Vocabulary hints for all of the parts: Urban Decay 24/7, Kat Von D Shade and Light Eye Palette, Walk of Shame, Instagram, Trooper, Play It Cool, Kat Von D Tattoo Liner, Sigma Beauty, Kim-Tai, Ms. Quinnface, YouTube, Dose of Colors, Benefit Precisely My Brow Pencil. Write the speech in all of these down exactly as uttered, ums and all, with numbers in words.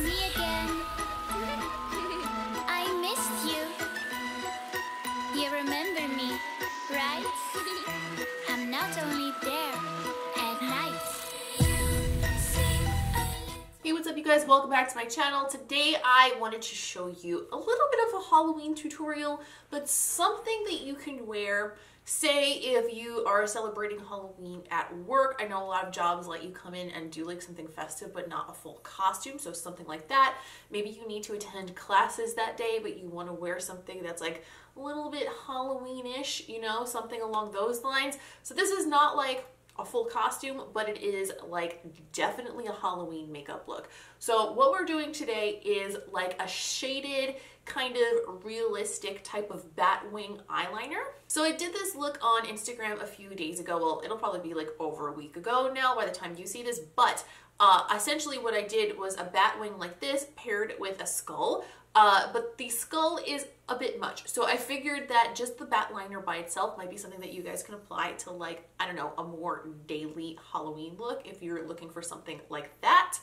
Me again. I missed you. You remember me, right? I'm not only there at night. Hey, what's up you guys? Welcome back to my channel. Today I wanted to show you a little bit of a Halloween tutorial, but something that you can wear. Say if you are celebrating Halloween at work, I know a lot of jobs let you come in and do like something festive but not a full costume, so something like that. Maybe you need to attend classes that day but you want to wear something that's like a little bit Halloween-ish, you know, something along those lines. So this is not like a full costume, but it is like definitely a Halloween makeup look. So what we're doing today is like a shaded kind of realistic type of batwing eyeliner. So I did this look on Instagram a few days ago. Well, it'll probably be like over a week ago now by the time you see this, but uh, essentially what I did was a batwing like this paired with a skull, uh, but the skull is a bit much. So I figured that just the bat liner by itself might be something that you guys can apply to like, I don't know, a more daily Halloween look if you're looking for something like that.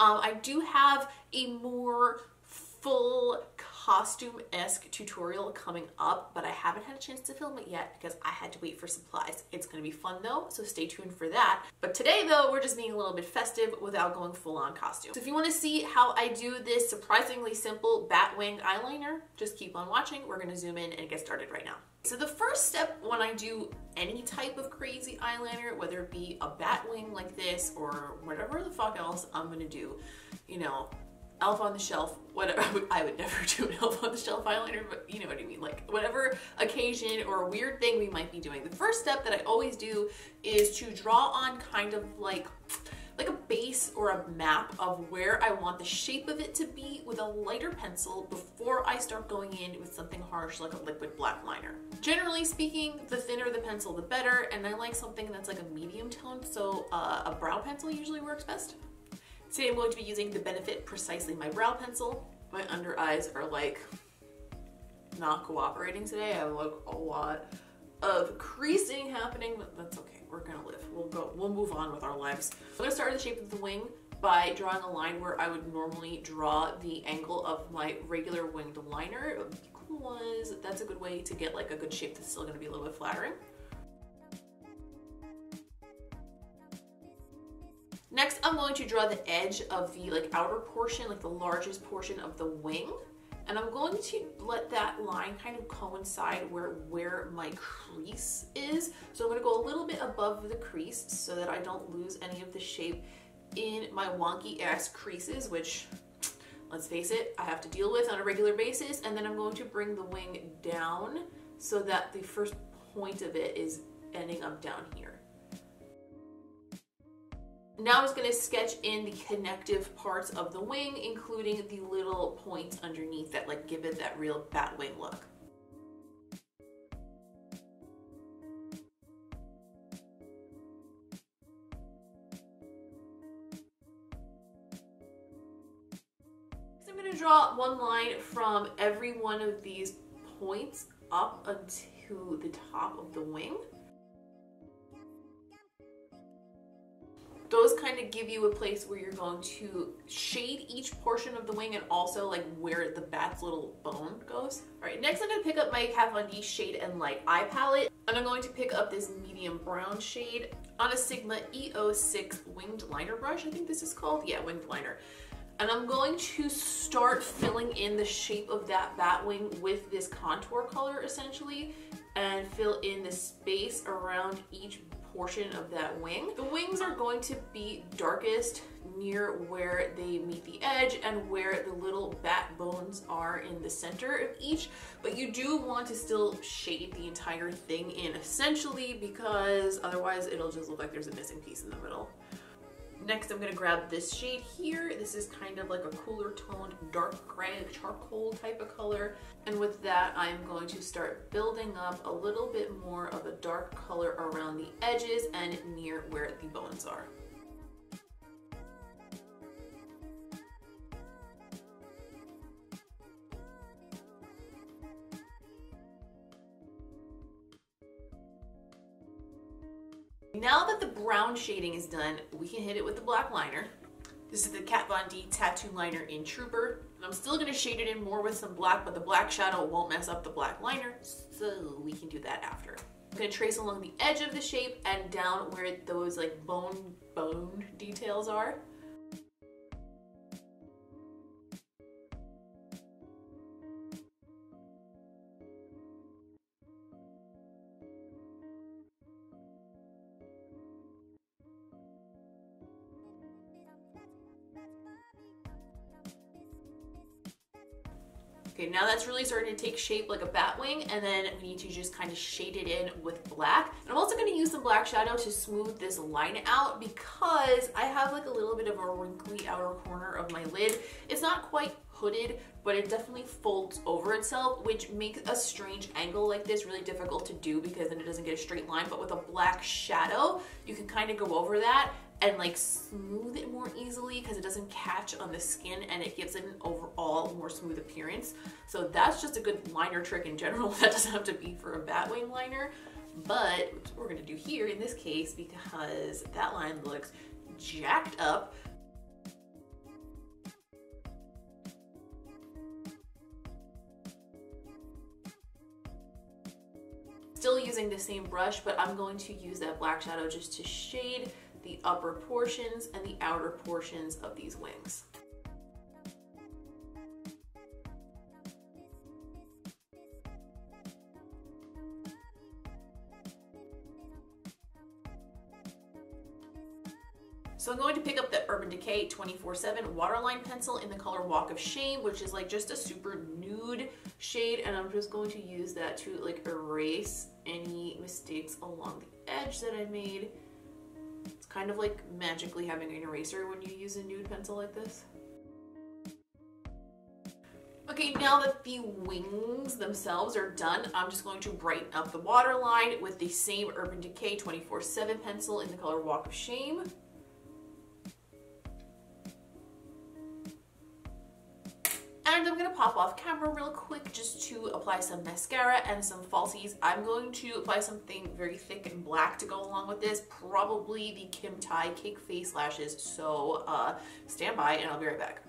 Um, I do have a more full costume-esque tutorial coming up, but I haven't had a chance to film it yet because I had to wait for supplies. It's gonna be fun though, so stay tuned for that. But today though, we're just being a little bit festive without going full-on costume. So if you wanna see how I do this surprisingly simple batwing eyeliner, just keep on watching. We're gonna zoom in and get started right now. So the first step when I do any type of crazy eyeliner, whether it be a batwing like this or whatever the fuck else I'm gonna do, you know, Elf on the Shelf, whatever. I would never do an Elf on the Shelf eyeliner, but you know what I mean, like whatever occasion or weird thing we might be doing. The first step that I always do is to draw on kind of like like a base or a map of where I want the shape of it to be with a lighter pencil before I start going in with something harsh like a liquid black liner. Generally speaking, the thinner the pencil, the better, and I like something that's like a medium tone, so uh, a brow pencil usually works best. Today I'm going to be using the Benefit Precisely My Brow Pencil. My under eyes are like not cooperating today. I have like a lot of creasing happening, but that's okay. We're gonna live. We'll go, we'll move on with our lives. I'm gonna start with the shape of the wing by drawing a line where I would normally draw the angle of my regular winged liner. Because that's a good way to get like a good shape that's still gonna be a little bit flattering. Next, I'm going to draw the edge of the like outer portion, like the largest portion of the wing. And I'm going to let that line kind of coincide where, where my crease is. So I'm gonna go a little bit above the crease so that I don't lose any of the shape in my wonky ass creases, which let's face it, I have to deal with on a regular basis. And then I'm going to bring the wing down so that the first point of it is ending up down here. Now I'm just going to sketch in the connective parts of the wing, including the little points underneath that like give it that real bat wing look. Next I'm going to draw one line from every one of these points up until the top of the wing. Those kind of give you a place where you're going to shade each portion of the wing and also like where the bat's little bone goes. All right, next I'm gonna pick up my Kat Von D Shade and Light Eye Palette, and I'm going to pick up this medium brown shade on a Sigma E oh six winged liner brush, I think this is called, yeah, winged liner. And I'm going to start filling in the shape of that bat wing with this contour color essentially, and fill in the space around each portion of that wing. The wings are going to be darkest near where they meet the edge and where the little bat bones are in the center of each, but you do want to still shade the entire thing in essentially because otherwise it'll just look like there's a missing piece in the middle. Next I'm gonna grab this shade here. This is kind of like a cooler toned dark gray charcoal type of color, and with that I'm going to start building up a little bit more of a dark color around the edges and near where the bones are. Now that the brown shading is done, we can hit it with the black liner. This is the Kat Von D Tattoo Liner in Trooper. And I'm still gonna shade it in more with some black, but the black shadow won't mess up the black liner, so we can do that after. I'm gonna trace along the edge of the shape and down where those like bone, bone details are. Okay, now that's really starting to take shape like a bat wing, and then we need to just kind of shade it in with black. And I'm also going to use some black shadow to smooth this line out because I have like a little bit of a wrinkly outer corner of my lid. It's not quite hooded, but it definitely folds over itself, which makes a strange angle like this really difficult to do because then it doesn't get a straight line. But with a black shadow, you can kind of go over that and like smooth it more easily because it doesn't catch on the skin and it gives it an overall more smooth appearance. So that's just a good liner trick in general. That doesn't have to be for a bat wing liner, but what we're gonna do here in this case, because that line looks jacked up, still using the same brush, but I'm going to use that black shadow just to shade the upper portions and the outer portions of these wings. So I'm going to pick up the Urban Decay twenty-four seven Waterline Pencil in the color Walk of Shame, which is like just a super nude shade, and I'm just going to use that to like erase any mistakes along the edge that I made. It's kind of like magically having an eraser when you use a nude pencil like this. Okay, now that the wings themselves are done, I'm just going to brighten up the waterline with the same Urban Decay twenty-four seven pencil in the color Walk of Shame. And I'm gonna pop off camera real quick just to apply some mascara and some falsies. I'm going to apply something very thick and black to go along with this, probably the Kim-Tai Cake Face Lashes, so uh, stand by and I'll be right back.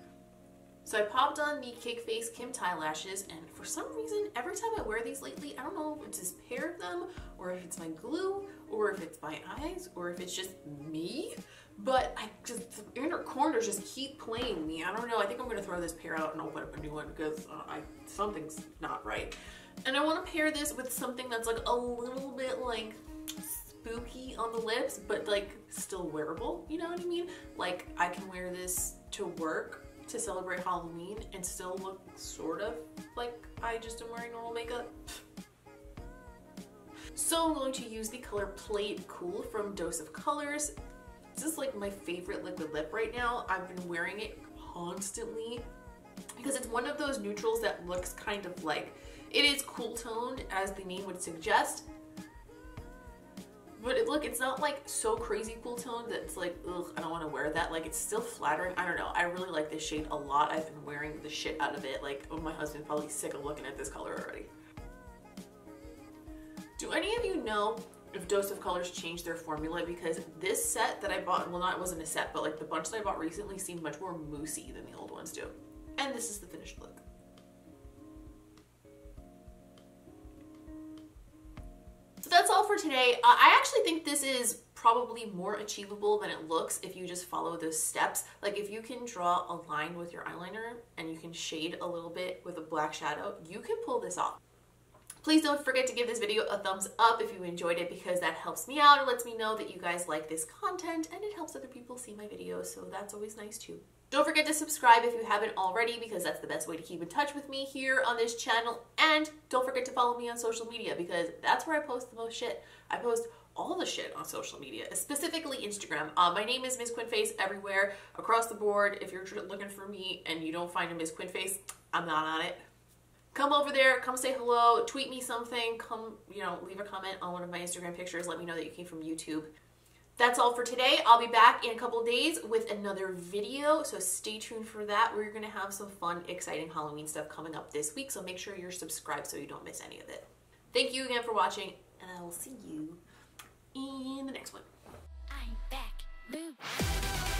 So I popped on the Cake Face Kim-Tai Lashes, and for some reason, every time I wear these lately, I don't know if it's this pair of them, or if it's my glue, or if it's my eyes, or if it's just me, but I just, the inner corners just keep playing me. I don't know, I think I'm gonna throw this pair out and open up a new one because uh, I, something's not right. And I wanna pair this with something that's like a little bit like spooky on the lips, but like still wearable, you know what I mean? Like I can wear this to work to celebrate Halloween and still look sort of like I just am wearing normal makeup. So I'm going to use the color Play It Cool from Dose of Colors. This is like my favorite liquid lip right now. I've been wearing it constantly because it's one of those neutrals that looks kind of like, it is cool toned as the name would suggest, but it, look, it's not like so crazy cool toned that it's like, ugh, I don't want to wear that. Like it's still flattering. I don't know. I really like this shade a lot. I've been wearing the shit out of it. Like, oh, my husband's probably sick of looking at this color already. Do any of you know if Dose of Colors changed their formula? Because this set that I bought, well, not, it wasn't a set, but like the bunch that I bought recently seemed much more moussey than the old ones do. And this is the finished look. So that's all for today. Uh, I actually think this is probably more achievable than it looks if you just follow those steps. Like if you can draw a line with your eyeliner and you can shade a little bit with a black shadow, you can pull this off. Please don't forget to give this video a thumbs up if you enjoyed it because that helps me out. It lets me know that you guys like this content and it helps other people see my videos, so that's always nice too. Don't forget to subscribe if you haven't already because that's the best way to keep in touch with me here on this channel. And don't forget to follow me on social media because that's where I post the most shit. I post all the shit on social media, specifically Instagram. Uh, my name is Miz Quinnface everywhere, across the board. If you're looking for me and you don't find a Miz Quinnface, I'm not on it. Come over there, come say hello, tweet me something, come, you know, leave a comment on one of my Instagram pictures, let me know that you came from YouTube. That's all for today. I'll be back in a couple days with another video, so stay tuned for that. We're going to have some fun, exciting Halloween stuff coming up this week, so make sure you're subscribed so you don't miss any of it. Thank you again for watching, and I will see you in the next one. I'm back. Move.